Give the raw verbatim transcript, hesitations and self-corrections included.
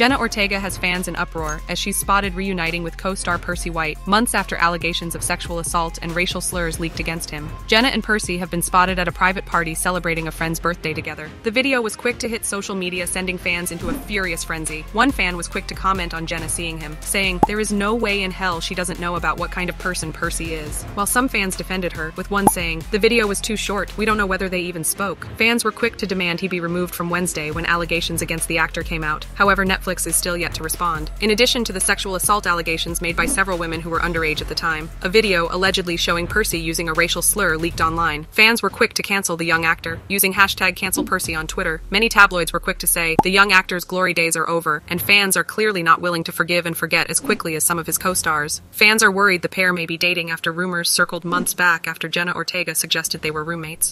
Jenna Ortega has fans in uproar as she's spotted reuniting with co-star Percy White months after allegations of sexual assault and racial slurs leaked against him. Jenna and Percy have been spotted at a private party celebrating a friend's birthday together. The video was quick to hit social media, sending fans into a furious frenzy. One fan was quick to comment on Jenna seeing him, saying, "There is no way in hell she doesn't know about what kind of person Percy is." While some fans defended her, with one saying, "The video was too short, we don't know whether they even spoke." Fans were quick to demand he be removed from Wednesday when allegations against the actor came out. However, Netflix is still yet to respond. In addition to the sexual assault allegations made by several women who were underage at the time, a video allegedly showing Percy using a racial slur leaked online. Fans were quick to cancel the young actor, using hashtag cancel Percy on Twitter. Many tabloids were quick to say, "The young actor's glory days are over," and fans are clearly not willing to forgive and forget as quickly as some of his co-stars. Fans are worried the pair may be dating after rumors circled months back after Jenna Ortega suggested they were roommates.